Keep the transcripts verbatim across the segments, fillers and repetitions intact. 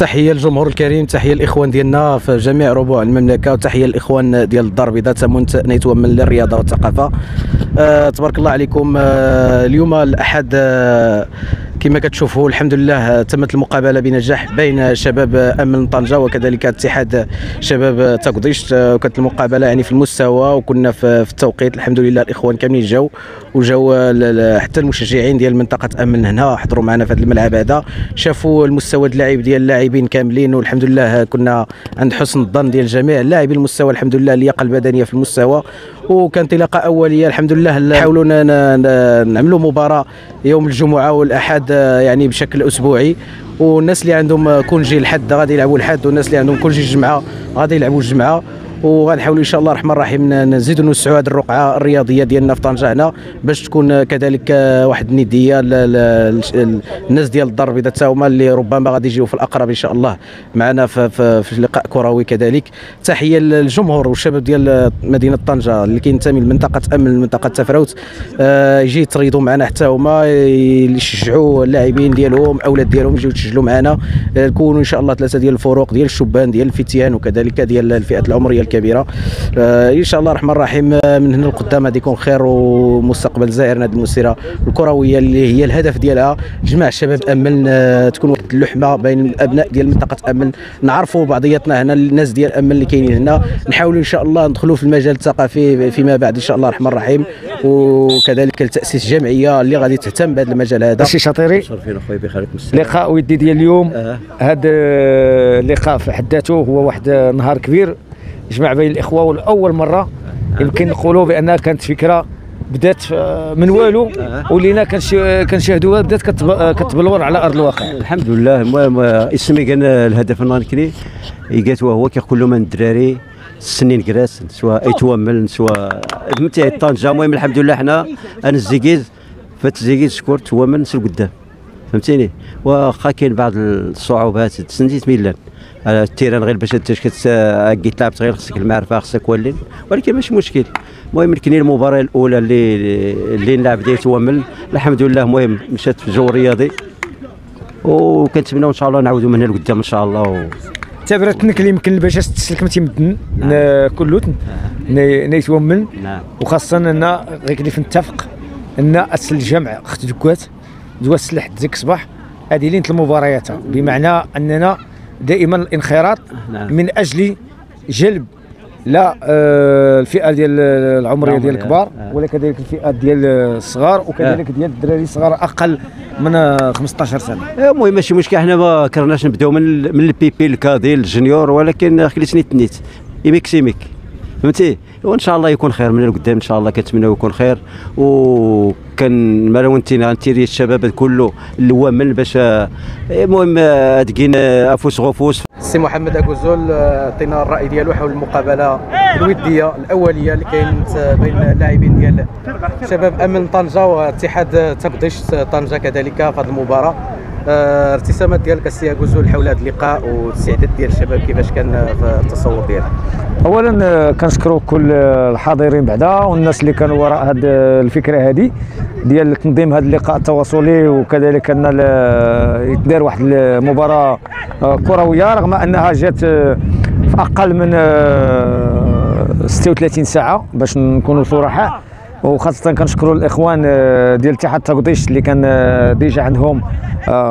تحيه للجمهور الكريم، تحيه للاخوان ديالنا في جميع ربوع المملكه، وتحيه للاخوان ديال الدار البيضاء تمنت نيتومن للرياضه والثقافه. أه تبارك الله عليكم. أه اليوم الاحد أه كما كتشوفوا الحمد لله تمت المقابله بنجاح بين شباب امل طنجه وكذلك اتحاد شباب تكضيش. وكانت المقابله يعني في المستوى وكنا في التوقيت الحمد لله. الاخوان كاملين جاو وجاو حتى المشجعين ديال منطقه امل هنا حضروا معنا في هذا الملعب هذا، شافوا المستوى اللاعب ديال اللاعبين كاملين، والحمد لله كنا عند حسن الظن ديال جميع اللاعبين. المستوى الحمد لله، اللياقه البدنيه في المستوى، وكانت لقاء اوليه الحمد لله. نحاولوا نعملوا مباراه يوم الجمعه والاحد يعني بشكل اسبوعي، والناس اللي عندهم كونجي الحد غادي يلعبوا الحد، والناس اللي عندهم كونجي الجمعه غادي يلعبوا الجمعه. وغنحاولوا ان شاء الله الرحمن الرحيم نزيدوا نوسعوا هذه الرقعه الرياضيه ديالنا في طنجه هنا، باش تكون كذلك واحد النديه للناس ديال الدار البيضاء حتى هما اللي ربما غادي يجيو في الاقرب ان شاء الله معنا في, في, في لقاء كروي. كذلك تحيه للجمهور والشباب ديال مدينه طنجه اللي كينتمي لمنطقه امل منطقه تافراوت، آه يجي يتريضوا معنا حتى هما، يشجعوا اللاعبين ديالهم اولاد ديالهم يجيو يتسجلوا معنا. نكونوا ان شاء الله ثلاثه ديال الفروق ديال الشبان ديال الفتيان وكذلك ديال الفئات العمريه كبيرة. آه ان شاء الله الرحمن الرحيم من هنا لقدام غادي يكون خير ومستقبل زائرنا هذه المسيره الكرويه اللي هي الهدف ديالها جمع الشباب امل. آه تكون واحد اللحمه بين الابناء ديال منطقه امل، نعرفوا بعضياتنا هنا الناس ديال امل اللي كاينين هنا، نحاولوا ان شاء الله ندخلوا في المجال الثقافي فيما بعد ان شاء الله الرحمن الرحيم، وكذلك لتاسيس جمعيه اللي غادي تهتم بهذا المجال هذا. الشيخ شاطيري شرفين اخويا بخير لكم. اللقاء ودي ديال اليوم، هذا اللقاء في حد ذاته هو واحد نهار كبير جمع بين الاخوه، والاول مره يمكن نقولوا بانها كانت فكره بدات من والو ولينا كنشاهدوها بدات كتبلور على ارض الواقع. الحمد لله. المهم اسمي كان الهدف النهاركلي لقيت وهو كيقول لهم الدراري السنين كراس سواء ايتوامل سواء فهمتي طنجه. المهم الحمد لله حنا انا الزيكيز فالزيكيز شكرت هو من نسل قدام فهمتيني، واخا كاين بعض الصعوبات سنتيت ميلان التيران غير باش تشكت كي تلعبت غير خصك المعرفه خصك ولين، ولكن ماشي مشكل. المهم كاين المباراه الاولى اللي اللي نلعب ديال توامل الحمد لله. المهم مشات في جو رياضي وكنتمناو ان شاء الله نعاودوا من هنا لقدام ان شاء الله. و... تبرتنك اللي يمكن باش تسلك متيمدن كلوت نيتوامل، وخاصه ان غير كلي نتفق ان اصل الجمع اخت دكات دوز لحد ديك الصباح هذه ليله المباريات، بمعنى اننا دائما الانخراط من اجل جلب لا الفئه ديال العمريه ديال الكبار ولا كذلك الفئه ديال الصغار وكذلك ديال الدراري الصغار اقل من خمسطاش سنه. المهم ماشي مشكل، حنا ما كرهناش نبداو من من البيبي الكادي الجونيور، ولكن خليتني تنيت ايميك سيميك فهمتي، وان شاء الله يكون خير من قدام ان شاء الله. كنتمناو يكون خير، وكان مالونتينا انتيري الشباب كله اللي هو من باش. المهم تكين افوس غفوس السي محمد اكوزول عطينا الراي ديالو حول المقابله الوديه الاوليه اللي كاينت بين اللاعبين ديال شباب امل طنجه واتحاد تكضيش طنجه كذلك في هذه المباراه. ارتسامات ديالك السي اكوزول حول هذا اللقاء والاستعداد ديال الشباب كيفاش كان في التصور ديالك؟ اولا كنشكروا كل الحاضرين بعدا والناس اللي كانوا وراء هذه الفكره هذه ديال تنظيم هذا اللقاء التواصلي، وكذلك ان يدار واحد المباراه كرويه رغم انها جات في اقل من ستة وثلاثين ساعه باش نكونوا صراحه. وخاصه كنشكروا الاخوان ديال اتحاد تكضيش اللي كان ديجا عندهم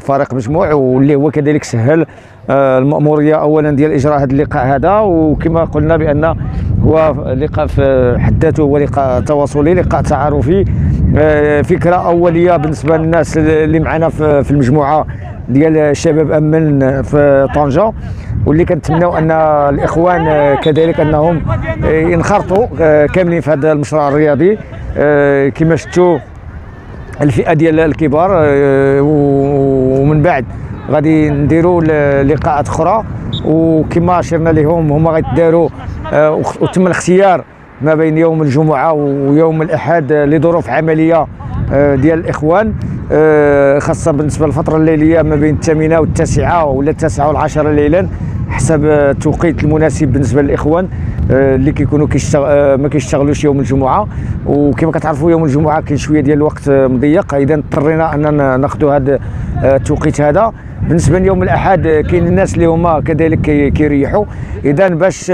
فريق مجموع واللي هو كذلك سهل المأموريه اولا ديال اجراء هذا اللقاء هذا. وكما قلنا بان هو لقاء في حد ذاته هو لقاء تواصلي لقاء تعارفي، فكره اوليه بالنسبه للناس اللي معنا في المجموعه ديال شباب امل في طنجه، واللي كنتمناو ان الاخوان كذلك انهم ينخرطوا كاملين في هذا المشروع الرياضي. كما شفتوا الفئه ديال الكبار، ومن بعد غادي نديروا لقاءات اخرى وكما اشرنا لهم هما غيداروا وتم الاختيار ما بين يوم الجمعه ويوم الاحد لظروف عمليه ديال الاخوان، خاصه بالنسبه للفتره الليليه ما بين الثامنه والتاسعه ولا التاسعه والعاشره ليلا حسب التوقيت المناسب بالنسبه للاخوان اللي كيكونوا كيشتغل ما كيشتغلوش يوم الجمعه. وكما كتعرفوا يوم الجمعه كاين شويه ديال الوقت مضيق، اذا اضطرينا اننا ناخذوا هذا التوقيت هذا. بالنسبه ليوم الاحد كاين الناس اللي هما كذلك كيريحوا، اذا باش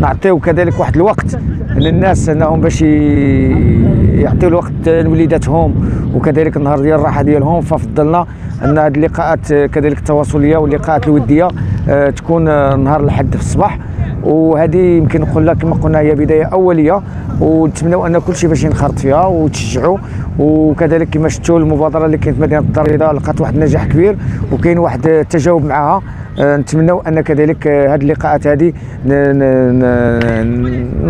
نعطيو كذلك واحد الوقت للناس انهم باش يعطيو الوقت لوليداتهم وكذلك النهار ديال الراحه ديالهم، ففضلنا ان هذه اللقاءات كذلك التواصليه واللقاءات الوديه تكون نهار الاحد في الصباح، وهذه يمكن نقول لك كما قلنا هي بدايه اوليه، ونتمنوا ان كل شيء باش ينخرط فيها وتشجعوا. وكذلك كما شفتوا المبادره اللي كانت مدينه الدار البيضاء لقات واحد النجاح كبير وكاين واحد التجاوب معها، نتمنوا ان كذلك هذه اللقاءات هذه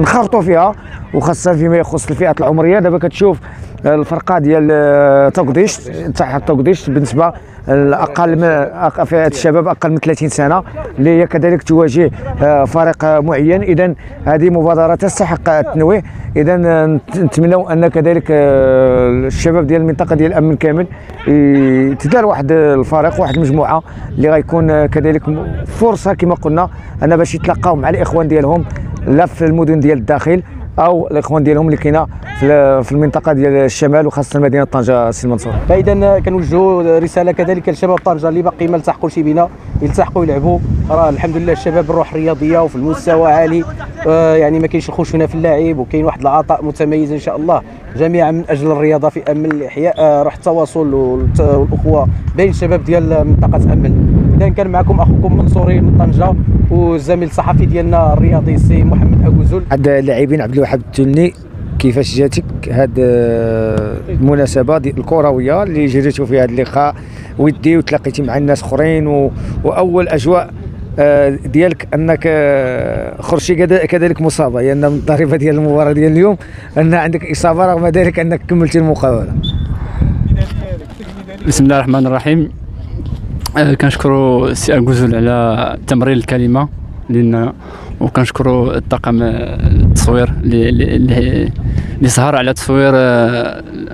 نخرطوا فيها، وخاصه فيما يخص الفئات العمريه. دابا كتشوف الفرقه ديال تقديش تاع تقديش بالنسبه الاقل من فئه الشباب اقل من ثلاثين سنه اللي هي كذلك تواجه فريق معين، اذا هذه مبادره تستحق التنويه. اذا نتمنوا ان كذلك الشباب ديال المنطقه ديال الامن كامل تدار واحد الفريق واحد المجموعه اللي غيكون كذلك فرصه كما قلنا انا باش يتلاقاو مع الاخوان ديالهم لا في المدن ديال الداخل او الاخوان ديالهم اللي كاينه في المنطقه ديال الشمال وخاصه مدينه طنجه سي المنصور. فاذا كنوجهوا رساله كذلك لشباب طنجه اللي باقي ما التحقوش بنا يلتحقوا يلعبوا، راه الحمد لله الشباب الروح الرياضيه وفي المستوى عالي، آه يعني ما كاينش الخشونه في اللاعب وكاين واحد العطاء متميز ان شاء الله. جميعا من اجل الرياضه في امل احياء آه روح التواصل والاخوه بين الشباب ديال منطقه امل. اذا كان معكم اخوكم منصوري من طنجه والزميل الصحفي ديالنا الرياضي سي محمد اغوزل. عند اللاعبين عبد الوهاب التلمي، كيفاش جاتك هذه المناسبه الكرويه اللي جريتوا فيها هذا اللقاء ودي وتلاقيتي مع الناس اخرين، واول اجواء ديالك انك خرجتي كذلك مصابه، لان يعني من الضريبه ديال المباراه ديال اليوم ان عندك اصابه رغم ذلك انك كملتي المقاوله؟ بسم الله الرحمن الرحيم. كنشكروا السي اغوزل على تمرير الكلمه لنا، وكنشكروا الطاقم التصوير اللي اللي سهر على تصوير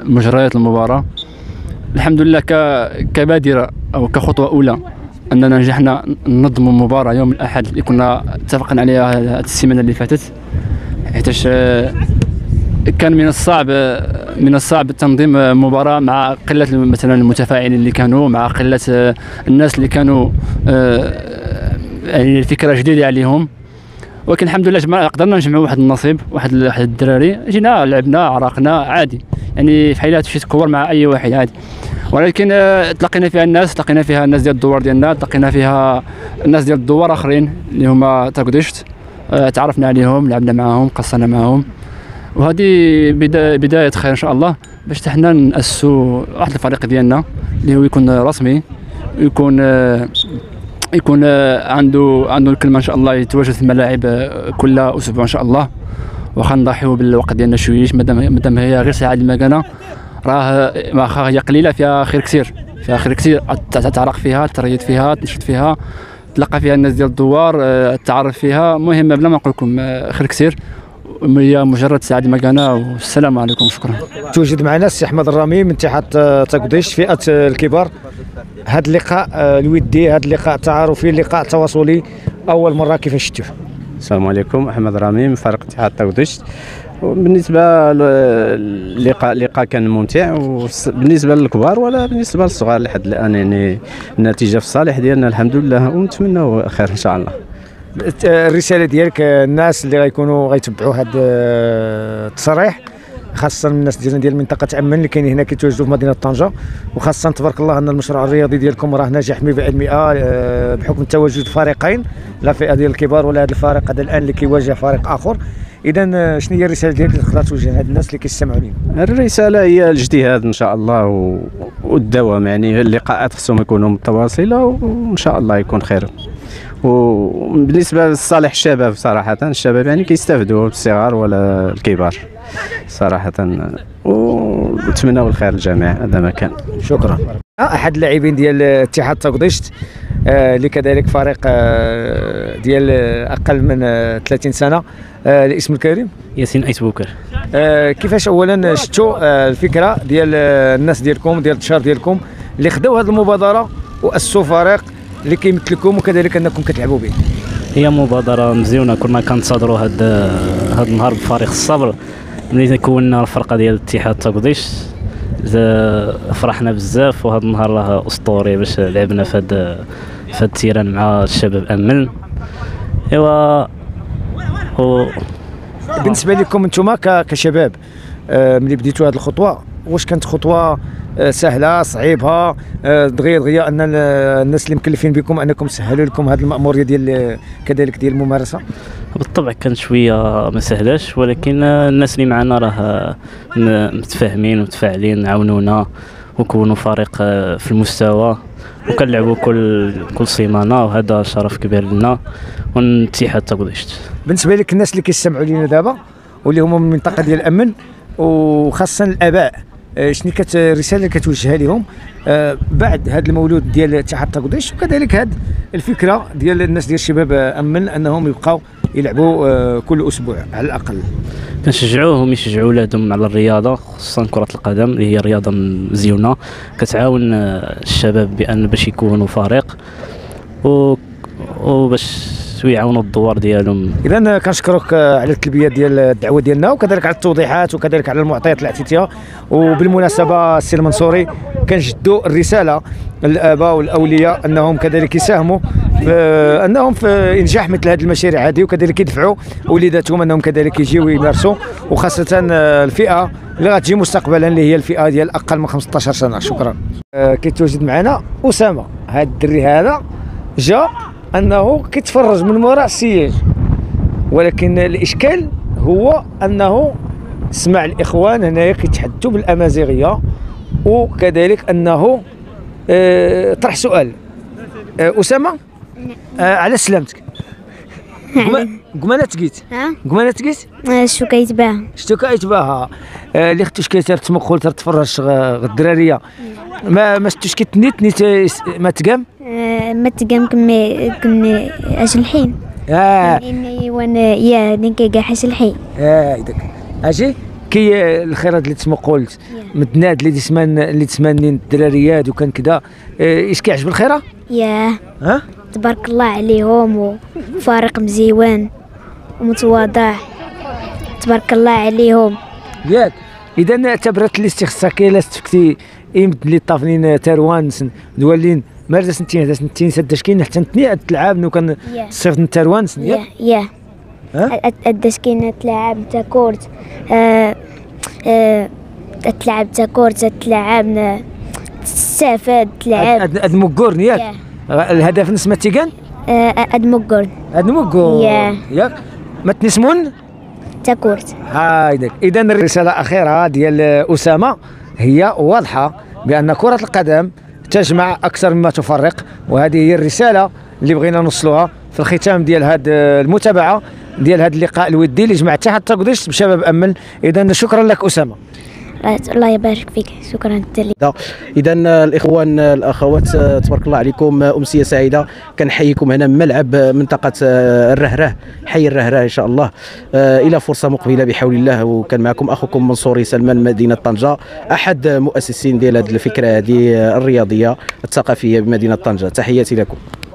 مجريات المباراه. الحمد لله كبادره او كخطوه اولى اننا نجحنا ننظموا مباراه يوم الاحد اللي كنا اتفقنا عليها هذه السيمانه اللي فاتت، حيتاش كان من الصعب من الصعب تنظيم مباراة مع قلة مثلا المتفاعلين اللي كانوا، مع قلة الناس اللي كانوا يعني الفكرة جديدة عليهم، ولكن الحمد لله قدرنا نجمعوا واحد النصيب، واحد الدراري جينا لعبنا عرقنا عادي، يعني في حالات شي تكور مع أي واحد عادي. ولكن تلقينا فيها الناس تلقينا فيها الناس ديال الدوار ديالنا، تلقينا فيها الناس ديال الدوار آخرين اللي هما تاكديشت، تعرفنا عليهم لعبنا معاهم قصنا معاهم، وهذه بداية خير إن شاء الله باش تحنا نأسسوا واحد الفريق ديالنا اللي هو يكون رسمي، يكون يكون عنده عنده الكلمة إن شاء الله، يتواجد في الملاعب كل أسبوع إن شاء الله. وخا نضحيو بالوقت ديالنا شويش، مادام مادام هي غير ساعة المكانة راه واخا هي قليلة فيها خير كثير، فيها خير كثير تعرق فيها تريد فيها تنشد فيها تلقى فيها الناس ديال الدوار تعرف فيها، المهم بلا ما نقول لكم خير كثير، هي مجرد سعد مكانه. والسلام عليكم شكرا. توجد معنا السي احمد الرامي من اتحاد تاكديش فئه الكبار. هذا اللقاء الودي هذا اللقاء التعارفي اللقاء التواصلي اول مره كيفاش شفتوه؟ السلام عليكم، احمد الرامي من فريق اتحاد تاكديش. بالنسبه اللقاء اللقاء كان ممتع بالنسبه للكبار ولا بالنسبه للصغار لحد الان، يعني النتيجه في الصالح ديالنا الحمد لله، ونتمنوا خير ان شاء الله. الرساله ديالك الناس اللي غيكونوا غيتبعوا هذا التصريح، خاصه الناس ديالنا ديال منطقه امن اللي كاين هنا كيتواجدوا في مدينه طنجه، وخاصه تبارك الله ان المشروع الرياضي ديالكم راه ناجح مية بالمية بحكم تواجد فريقين، لا فئه ديال الكبار ولا هذا الفريق هذا الان اللي كيواجه فريق اخر. اذا شنو هي الرساله ديالك اللي تقدر توجه هاد الناس اللي كيستمعوا لينا؟ الرساله هي الاجتهاد ان شاء الله والدوام، يعني اللقاءات خصهم يكونوا متواصله وان شاء الله يكون خير. وبالنسبه لصالح الشباب صراحه الشباب يعني كيستافدوا الصغار ولا الكبار صراحه، ونتمنوا الخير للجميع هذا ما كان. شكرا. احد اللاعبين ديال اتحاد تاكديشت اللي آه كذلك فريق آه ديال اقل من آه ثلاثين سنه، آه الاسم الكريم ياسين ايت بوكر. آه كيفاش اولا شفتوا آه الفكره ديال الناس ديالكم ديال التشار ديالكم اللي خداو هذه المبادره واسسوا فريق اللي كيمثلكم وكذلك انكم كتلعبوا به؟ هي مبادره مزيونه، كنا كنتصادروا هذا هذا النهار بفارغ الصبر ملي كونا الفرقه ديال اتحاد تاكديشت، فرحنا بزاف، وهذا النهار راه اسطوري باش لعبنا في هذا في التيران مع الشباب امل. ايوا و... بالنسبه لكم انتم كشباب ملي بديتوا هذه الخطوه، واش كانت خطوه سهله صعيبها؟ دغيا دغيا ان الناس اللي مكلفين بكم انكم سهلوا لكم هذه المأموريه ديال كذلك ديال الممارسه؟ بالطبع كانت شويه ما سهلاش، ولكن الناس اللي معنا راه متفاهمين ومتفاعلين، عاونونا وكونوا فريق في المستوى، وكنلعبوا كل كل سيمانه، وهذا شرف كبير لنا والاتحاد تاكودشت. بالنسبه لك الناس اللي كيستمعوا لينا دابا واللي هما من المنطقه ديال الامن وخاصه الاباء، شنو كت الرساله اللي كتوجهها لهم بعد هذا المولود ديال الاتحاد تاكودشت، وكذلك هذه الفكره ديال الناس ديال الشباب امن انهم يبقاو يلعبوا كل اسبوع على الاقل؟ كنشجعوهم يشجعوا ولادهم على الرياضه، خصوصا كره القدم اللي هي رياضه مزيونه كتعاون الشباب بان باش يكونوا فريق وباش ويعاونوا الدوار ديالهم. اذا كنشكرك على التلبيه ديال الدعوه ديالنا، وكذلك على التوضيحات، وكذلك على المعطيات اللي عطيتيها. وبالمناسبه السي المنصوري كنجدوا الرساله للاباء والاولياء انهم كذلك يساهموا انهم في انجاح مثل هذه المشاريع هذه، وكذلك يدفعوا وليداتهم انهم كذلك يجيو يمارسوا، وخاصه الفئه اللي غتجي مستقبلا اللي هي الفئه ديال اقل من خمسطاش سنه. شكرا. كيتواجد معنا اسامه، هذا الدري هذا جا انه كيتفرج من وراء السياج، ولكن الاشكال هو انه سمع الاخوان هنايا كيتحدثوا بالامازيغيه، وكذلك انه اه طرح سؤال. اه اسامه، اه على سلامتك، قمانه تقيت قمانه تقيت شتو كيتباها شتو كيتباها اللي ختوش كيتر تمقول تتفرج الدراريه، ما ما شتوش كيتنيت نيت ما تقام ما تقام كمي كمي اش الحين اه اني وانا يا ديك كاع حاش الحين اه داك اجي كي الخيرات اللي تسمى قلت متناد اللي تسمان اللي تسمانين الدراريات وكان كذا. اش كيعجب الخيره؟ ياه ها تبارك الله عليهم، وفريق مزيوان ومتواضع تبارك الله عليهم ياك. اذا اعتبرت الاستخصاء كيلا استفكتي يمد لي الطافلين تروان دولين مارزه سنتين سنتين سداش كاين حتى تنيات تلعب نو كان صيفط التروان سنيا ياه قداش كاين تلعب تا كورت تلعب تا كورت تلعب تستافاد تلعب هاد مكورن ياك. الهدف نسمه تيكان هاد مكورن هاد مكورن ياك ما تنسمون تا كورت هايداك. اذا الرساله الاخيره ديال اسامه هي واضحه بان كره القدم تجمع اكثر مما تفرق، وهذه هي الرساله اللي بغينا نوصلوها في الختام ديال هذه المتابعه ديال هذا اللقاء الودي اللي جمع الاتحاد تاكودشت بشباب امل. اذا شكرا لك اسامه، الله يبارك فيك. شكرا لك. اذا الاخوان الاخوات تبارك الله عليكم، امسيه سعيده كنحييكم هنا من ملعب منطقه الرهره، حي الرهره ان شاء الله. آه الى فرصه مقبله بحول الله. وكان معكم اخوكم منصوري سلمان، مدينه طنجه، احد مؤسسين ديال هذه الفكره هذه الرياضيه الثقافيه بمدينه طنجه. تحياتي لكم.